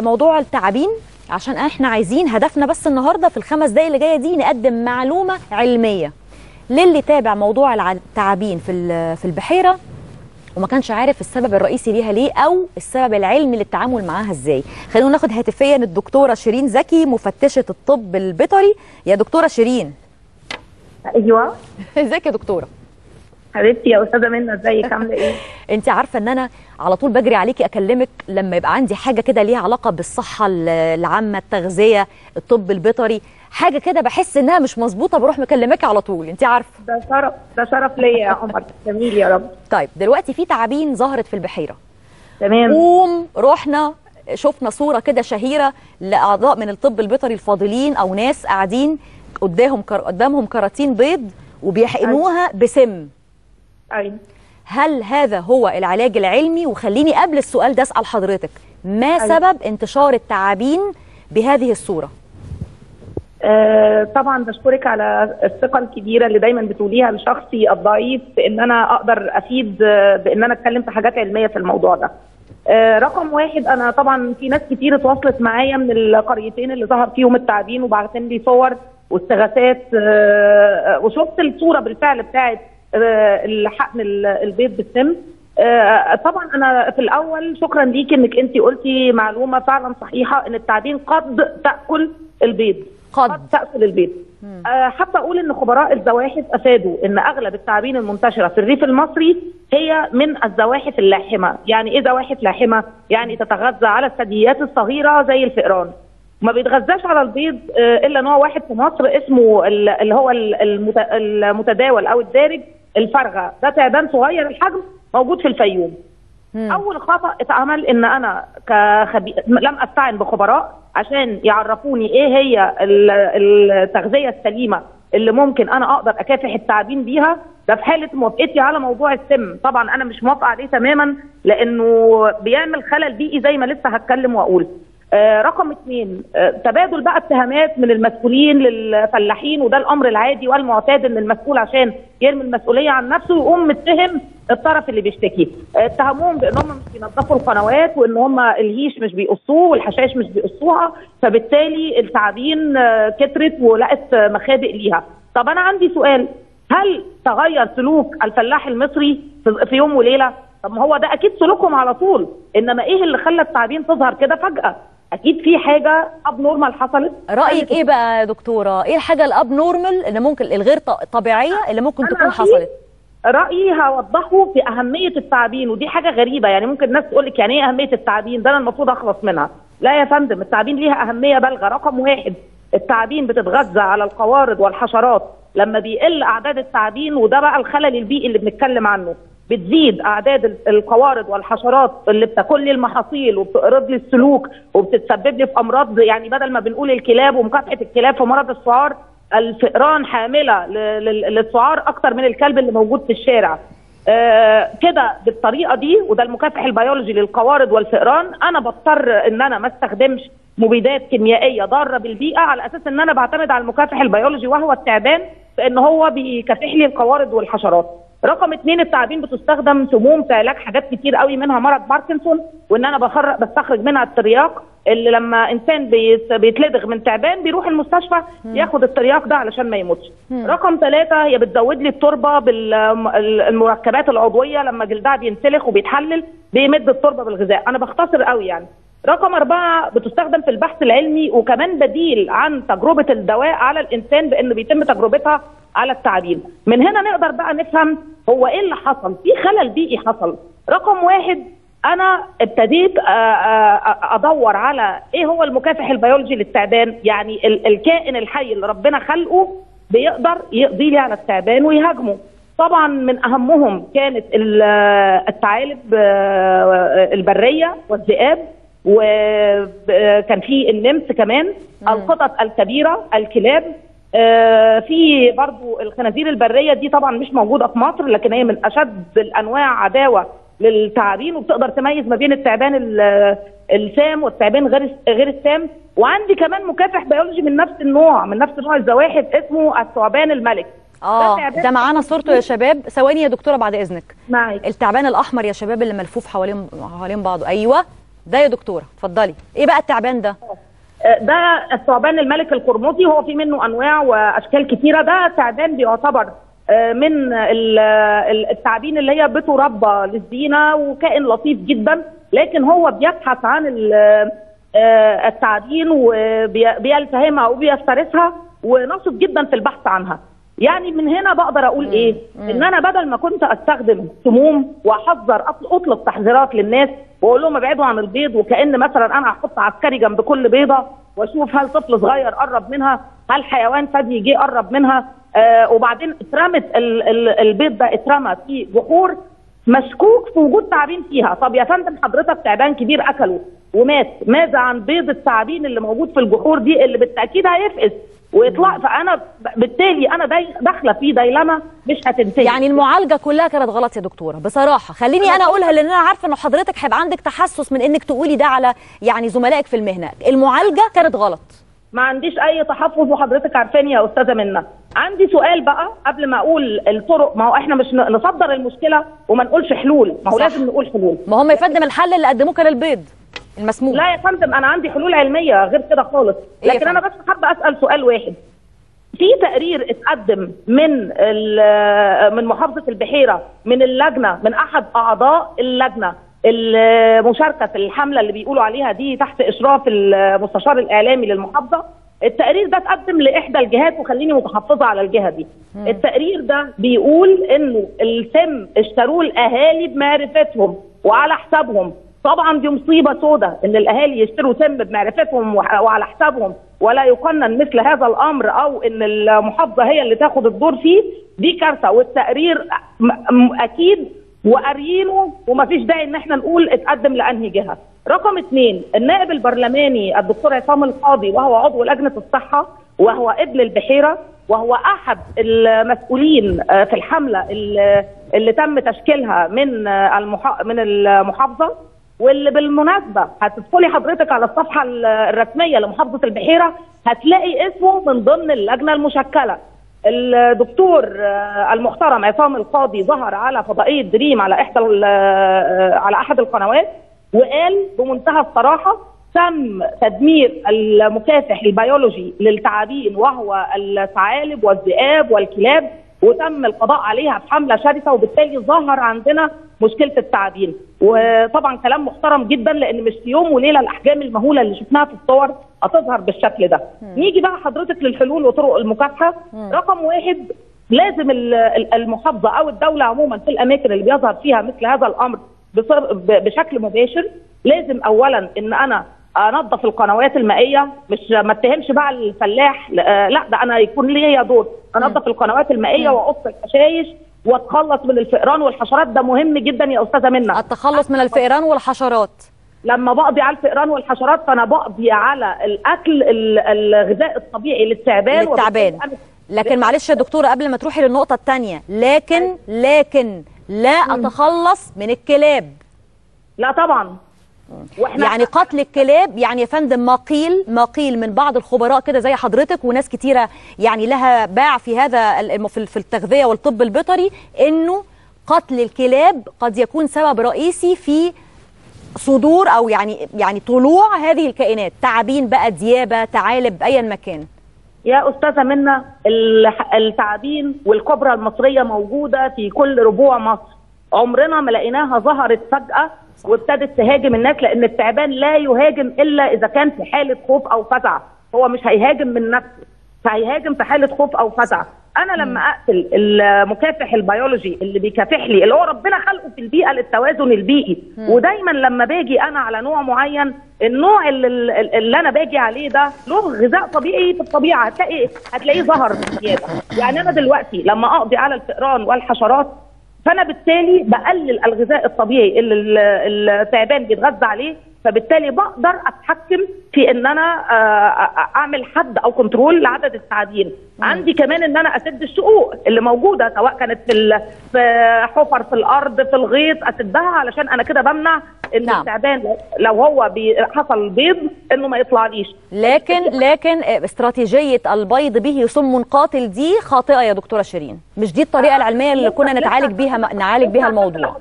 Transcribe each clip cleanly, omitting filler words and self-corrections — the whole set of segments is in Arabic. موضوع التعابين، عشان احنا عايزين هدفنا بس النهارده في الخمس دقايق اللي جايه دي نقدم معلومه علميه للي تابع موضوع التعابين في البحيره وما كانش عارف السبب الرئيسي ليها ليه او السبب العلمي للتعامل معاها ازاي. خلونا ناخد هاتفيا الدكتوره شيرين زكي مفتشه الطب البيطري. يا دكتوره شيرين. ايوه ازيك يا دكتوره؟ حبيبتي يا استاذه منى، ازيك؟ عامله ايه؟ انت عارفه ان انا على طول بجري عليكي اكلمك لما يبقى عندي حاجه كده ليها علاقه بالصحه العامه، التغذيه، الطب البيطري، حاجه كده بحس انها مش مظبوطه بروح مكلماكي على طول، انت عارفه. ده شرف ليا يا عمر. جميل يا رب. طيب دلوقتي في تعابين ظهرت في البحيره، تمام، رحنا شفنا صوره كده شهيره لاعضاء من الطب البيطري الفاضلين او ناس قاعدين قدامهم كراتين بيض وبيحقنوها بسم. أي. هل هذا هو العلاج العلمي؟ وخليني قبل السؤال ده أسأل حضرتك، ما أي. سبب انتشار التعابين بهذه الصورة؟ طبعا بشكرك على الثقة الكبيرة اللي دايما بتوليها لشخصي الضعيف ان انا اقدر افيد بان انا اتكلم في حاجات علمية في الموضوع ده. رقم واحد، انا طبعا في ناس كتير اتواصلت معايا من القريتين اللي ظهر فيهم التعابين وبعتن لي صور واستغاثات، وشفت الصورة بالفعل بتاعت الحقن البيض بالسم. طبعا انا في الاول شكرا ليكي انك انت قلتي معلومه فعلا صحيحه ان التعابين قد تاكل البيض، قد تاكل البيض. حتى اقول ان خبراء الزواحف افادوا ان اغلب التعابين المنتشره في الريف المصري هي من الزواحف اللاحمه. يعني ايه زواحف لاحمه؟ يعني تتغذى على الثدييات الصغيره زي الفئران، ما بيتغذاش على البيض الا نوع واحد في مصر اسمه اللي هو المتداول او الدارج، الفرغه. ده تعبان صغير الحجم موجود في الفيوم. اول خطأ اتعمل ان انا لم استعن بخبراء عشان يعرفوني ايه هي التغذيه السليمه اللي ممكن انا اقدر اكافح التعابين بيها. ده في حاله موافقتي على موضوع السم، طبعا انا مش موافقه عليه تماما لانه بيعمل خلل بيئي زي ما لسه هتكلم واقول. رقم اثنين، تبادل بقى اتهامات من المسؤولين للفلاحين، وده الامر العادي والمعتاد ان المسؤول عشان يرمي المسؤوليه عن نفسه يقوم متهم الطرف اللي بيشتكي. اتهموهم بان هم مش بينظفوا القنوات وان هم الهيش مش بيقصوه والحشائش مش بيقصوها، فبالتالي التعابين كترت ولقت مخابئ ليها. طب انا عندي سؤال، هل تغير سلوك الفلاح المصري في يوم وليله؟ طب ما هو ده اكيد سلوكهم على طول، انما ايه اللي خلى التعابين تظهر كده فجاه؟ اكيد في حاجه اب نورمال حصلت. رايك ايه بقى يا دكتوره؟ ايه الحاجه الاب نورمال اللي ممكن الغير طبيعيه اللي ممكن تكون حصلت؟ رايي هوضحه في اهميه التعابين، ودي حاجه غريبه. يعني ممكن الناس تقول لك يعني ايه اهميه التعابين، ده انا المفروض اخلص منها. لا يا فندم، التعابين ليها اهميه بالغه. رقم واحد، التعابين بتتغذى على القوارض والحشرات. لما بيقل اعداد التعابين، وده بقى الخلل البيئي اللي بنتكلم عنه، بتزيد اعداد القوارض والحشرات اللي بتاكل لي المحاصيل وبتقرض لي السلوك وبتتسبب لي في امراض. يعني بدل ما بنقول الكلاب ومكافحه الكلاب في مرض السعار، الفئران حامله للسعار اكتر من الكلب اللي موجود في الشارع. كده بالطريقه دي، وده المكافح البيولوجي للقوارض والفئران، انا بضطر ان انا ما استخدمش مبيدات كيميائيه ضاره بالبيئه على اساس ان انا بعتمد على المكافح البيولوجي وهو التعبان، فان هو بيكافح لي القوارض والحشرات. رقم اثنين، التعابين بتستخدم سموم في علاج حاجات كتير قوي، منها مرض باركنسون، وان انا بستخرج منها الترياق اللي لما انسان بيتلدغ من تعبان بيروح المستشفى ياخد الترياق ده علشان ما يموتش. رقم ثلاثه، هي بتزود لي التربه بالمركبات العضويه، لما جلدها بينسلخ وبيتحلل بيمد التربه بالغذاء. انا بختصر قوي يعني. رقم اربعه، بتستخدم في البحث العلمي وكمان بديل عن تجربه الدواء على الانسان بانه بيتم تجربتها على التعابين. من هنا نقدر بقى نفهم هو ايه اللي حصل، في خلل بيئي حصل. رقم واحد، انا ابتديت ادور على ايه هو المكافح البيولوجي للتعبان، يعني الكائن الحي اللي ربنا خلقه بيقدر يقضي لي على التعبان ويهاجمه. طبعا من اهمهم كانت الثعالب البريه والذئاب، وكان في النمس كمان، القطط الكبيره، الكلاب، في برضو الخنازير البريه. دي طبعا مش موجوده في مصر، لكن هي من اشد الانواع عداوه للتعابين، وبتقدر تميز ما بين التعبان السام والتعبان غير السام. وعندي كمان مكافح بيولوجي من نفس النوع، الزواحف، اسمه الثعبان الملك. ده معانا صورته يا شباب. ثواني يا دكتوره بعد اذنك، معاك التعبان الاحمر يا شباب اللي ملفوف حوالين بعضه. ايوه ده يا دكتوره اتفضلي. ايه بقى التعبان ده؟ ده الثعبان الملك القرمزي، هو في منه انواع واشكال كتيره. ده تعبان بيعتبر من التعابين اللي هي بتربى للزينه وكائن لطيف جدا، لكن هو بيبحث عن التعابين وبيلتهمها وبيفترسها ونشط جدا في البحث عنها. يعني من هنا بقدر اقول ايه؟ ان انا بدل ما كنت استخدم سموم واحذر، اطلق تحذيرات للناس واقول لهم ابعدوا عن البيض، وكأن مثلا انا هحط عسكري جنب كل بيضه واشوف هل طفل صغير قرب منها، هل حيوان ثدي جه قرب منها، وبعدين اترمت البيض ده، اترمى في بحور مشكوك في وجود تعابين فيها. طب يا فندم حضرتك تعبان كبير اكله ومات، ماذا عن بيض التعابين اللي موجود في الجحور دي اللي بالتاكيد هيفقس ويطلع؟ فانا بالتالي انا داخله في ديلما مش هتنتهي. يعني المعالجه كلها كانت غلط يا دكتوره بصراحه، خليني انا اقولها لان انا عارفه ان حضرتك هيبقى عندك تحسس من انك تقولي ده على يعني زملائك في المهنه. المعالجه كانت غلط. ما عنديش اي تحفظ وحضرتك عارفاني يا استاذه منى. عندي سؤال بقى قبل ما اقول الطرق، ما هو احنا مش نصدر المشكله وما نقولش حلول، ما هو لازم نقول حلول. ما هم يا فندم الحل اللي قدموه كان البيض المسموم. لا يا فندم انا عندي حلول علميه غير كده خالص، لكن إيه انا بس حابه اسال سؤال واحد. في تقرير اتقدم من محافظه البحيره، من اللجنه، من احد اعضاء اللجنه المشاركه في الحمله اللي بيقولوا عليها دي تحت اشراف المستشار الاعلامي للمحافظه. التقرير ده اتقدم لاحدى الجهات وخليني متحفظه على الجهه دي. التقرير ده بيقول انه السم اشتروه الاهالي بمعرفتهم وعلى حسابهم. طبعا دي مصيبه سوداء ان الاهالي يشتروا سم بمعرفتهم وعلى حسابهم ولا يقنن مثل هذا الامر، او ان المحافظه هي اللي تاخد الدور فيه. دي كارثه، والتقرير اكيد وقاريينه ومفيش داعي ان احنا نقول اتقدم لانهي جهه. رقم 2، النائب البرلماني الدكتور عصام القاضي وهو عضو لجنه الصحه وهو ابن البحيره وهو احد المسؤولين في الحمله اللي تم تشكيلها من المحافظه، واللي بالمناسبه هتدخلي حضرتك على الصفحه الرسميه لمحافظه البحيره هتلاقي اسمه من ضمن اللجنه المشكله. الدكتور المحترم عصام القاضي ظهر على فضائيه دريم على احد القنوات وقال بمنتهى الصراحه تم تدمير المكافح البيولوجي للتعابين وهو الثعالب والذئاب والكلاب، وتم القضاء عليها في حمله شرسه، وبالتالي ظهر عندنا مشكله التعابين. وطبعا كلام محترم جدا لان مش في يوم وليله الاحجام المهوله اللي شفناها في الصور هتظهر بالشكل ده. نيجي بقى حضرتك للحلول وطرق المكافحه. رقم 1، لازم المحافظه او الدوله عموما في الاماكن اللي بيظهر فيها مثل هذا الامر بشكل مباشر، لازم اولا ان انا انظف القنوات المائيه، مش ما اتهمش بقى الفلاح، لا ده انا يكون ليا دور انظف القنوات المائيه واقص الحشائش واتخلص من الفئران والحشرات. ده مهم جدا يا استاذه منى، التخلص من الفئران والحشرات. لما بقضي على الفئران والحشرات فانا بقضي على الاكل الغذاء الطبيعي للتعبان. لكن معلش يا دكتوره قبل ما تروحي للنقطه الثانيه، لكن لا اتخلص من الكلاب. لا طبعا، يعني قتل الكلاب، يعني يا فندم ما قيل من بعض الخبراء كده زي حضرتك وناس كتيره يعني لها باع في هذا في التغذيه والطب البيطري، انه قتل الكلاب قد يكون سبب رئيسي في صدور او يعني طلوع هذه الكائنات، تعابين بقى، ديابه، ثعالب، ايا ما كان. يا استاذه منى التعابين والكبرى المصريه موجوده في كل ربوع مصر، عمرنا ما لقيناها ظهرت فجأة وابتدت تهاجم الناس، لأن التعبان لا يهاجم إلا إذا كان في حالة خوف أو فزع، هو مش هيهاجم من نفسه، فهيهاجم في حالة خوف أو فزع. أنا لما أقتل المكافح البيولوجي اللي بيكافح لي اللي هو ربنا خلقه في البيئة للتوازن البيئي، ودايما لما باجي أنا على نوع معين، النوع اللي أنا باجي عليه ده له غذاء طبيعي في الطبيعة، هتلاقيه ظهر بزيادة. يعني أنا دلوقتي لما أقضي على الفئران والحشرات فانا بالتالي بقلل الغذاء الطبيعي اللي التعبان بيتغذى عليه، فبالتالي بقدر اتحكم في ان انا اعمل حد او كنترول لعدد التعابين. عندي كمان ان انا اسد الشقوق اللي موجوده سواء كانت في حفر في الارض في الغيط، اسدها علشان انا كده بمنع ان التعبان لو هو حصل بيض انه ما يطلعليش. لكن استراتيجيه البيض به سم قاتل دي خاطئه يا دكتوره شيرين، مش دي الطريقه العلميه اللي كنا نتعالج بيها الموضوع.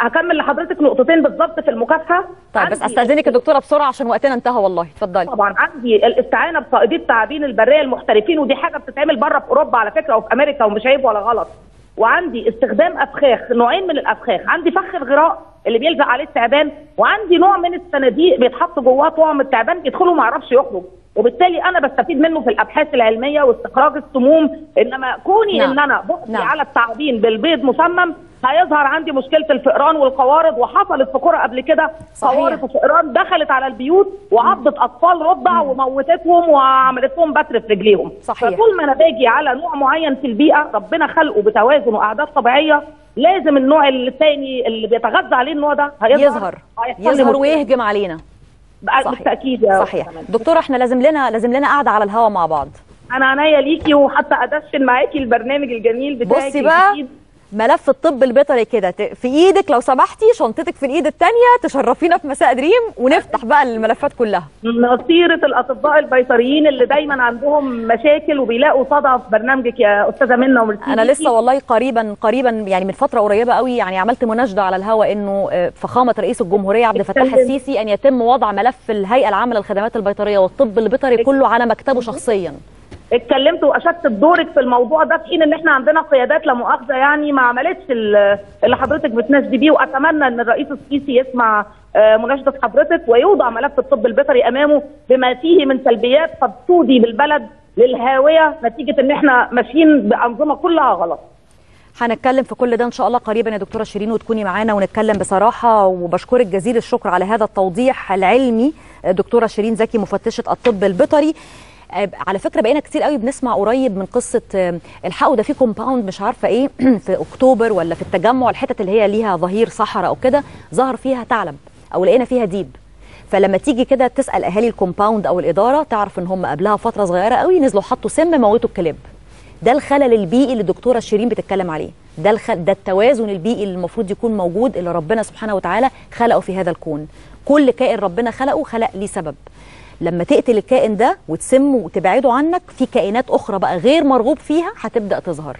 هكمل لحضرتك نقطتين بالظبط في المكافحه. طيب بس استاذنك يا دكتوره بسرعه عشان وقتنا انتهى والله، اتفضلي. طبعا عندي الاستعانه بقائدي التعابين البريه المحترفين، ودي حاجه بتتعمل بره في اوروبا على فكره وفي امريكا ومش عيب ولا غلط. وعندي استخدام افخاخ، نوعين من الافخاخ، عندي فخ الغراء اللي بيلزق عليه التعبان، وعندي نوع من الصناديق بيتحط جواه طعم التعبان يدخله ما يعرفش يخرج، وبالتالي انا بستفيد منه في الابحاث العلميه واستخراج السموم. انما كوني ان انا بقضي على التعابين بالبيض مسمم هيظهر عندي مشكله الفئران والقوارض، وحصلت في قرى قبل كده قوارض وفئران دخلت على البيوت وعضت اطفال رضع وموتتهم وعملت لهم بتر في رجليهم. فطول ما انا باجي على نوع معين في البيئه ربنا خلقه بتوازن واعداد طبيعيه، لازم النوع الثاني اللي بيتغذى عليه النوع ده يظهر ويهجم علينا. بالتاكيد يا صحيح. دكتوره احنا لازم لنا قاعده على الهوا مع بعض. انا عينيا ليكي، وحتى ادشن معاكي البرنامج الجميل بتاعك. بصي بقى ملف الطب البيطري كده في ايدك لو سمحتي، شنطتك في الايد الثانيه، تشرفينا في مساء دريم ونفتح بقى الملفات كلها. مصيره الاطباء البيطريين اللي دايما عندهم مشاكل وبيلاقوا صدى في برنامجك يا استاذه منى ومرسي. انا لسه والله قريبا يعني من فتره قريبه قوي يعني عملت مناشده على الهوا انه فخامه رئيس الجمهوريه عبد الفتاح السيسي ان يتم وضع ملف الهيئه العامه للخدمات البيطريه والطب البيطري كله على مكتبه شخصيا. اتكلمت واشدت بدورك في الموضوع ده، في حين ان احنا عندنا قيادات لا مؤاخذه يعني ما عملتش اللي حضرتك بتناشدي بيه، واتمنى ان الرئيس السيسي يسمع مناشده حضرتك ويوضع ملف الطب البيطري امامه بما فيه من سلبيات قد تودي بالبلد للهاويه نتيجه ان احنا ماشيين بانظمه كلها غلط. هنتكلم في كل ده ان شاء الله قريبا يا دكتوره شيرين وتكوني معانا ونتكلم بصراحه، وبشكرك جزيل الشكر على هذا التوضيح العلمي دكتوره شيرين زكي مفتشه الطب البيطري. على فكره بقينا كتير قوي بنسمع قريب من قصه الحقوا ده في كومباوند مش عارفه ايه في اكتوبر ولا في التجمع، الحتت اللي هي ليها ظهير صحراء او كده ظهر فيها ثعلب او لقينا فيها ديب. فلما تيجي كده تسال اهالي الكومباوند او الاداره تعرف ان هم قبلها فتره صغيره قوي نزلوا حطوا سم موتوا الكلاب. ده الخلل البيئي اللي الدكتوره شيرين بتتكلم عليه، ده التوازن البيئي اللي المفروض يكون موجود، اللي ربنا سبحانه وتعالى خلقه في هذا الكون. كل كائن ربنا خلقه خلق ليه سبب. لما تقتل الكائن ده وتسمه وتبعده عنك في كائنات أخرى بقى غير مرغوب فيها هتبدأ تظهر.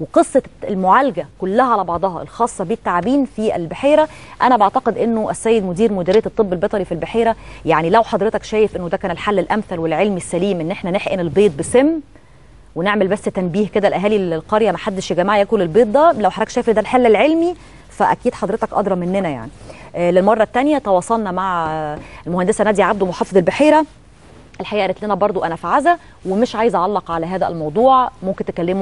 وقصة المعالجة كلها على بعضها الخاصة بالتعابين في البحيرة، أنا بعتقد أنه السيد مديرية الطب البيطري في البحيرة يعني لو حضرتك شايف أنه ده كان الحل الأمثل والعلمي السليم أن احنا نحقن البيض بسم ونعمل بس تنبيه كده لأهالي القرية ما حدش يا جماعة ياكل البيض ده، لو حضرتك شايف ده الحل العلمي فأكيد حضرتك أدرى مننا يعني. للمرة الثانية تواصلنا مع المهندسة ناديه عبده محافظة البحيرة، الحقيقة قالت لنا برضو أنا في عزا ومش عايزة أعلق على هذا الموضوع، ممكن تكلموا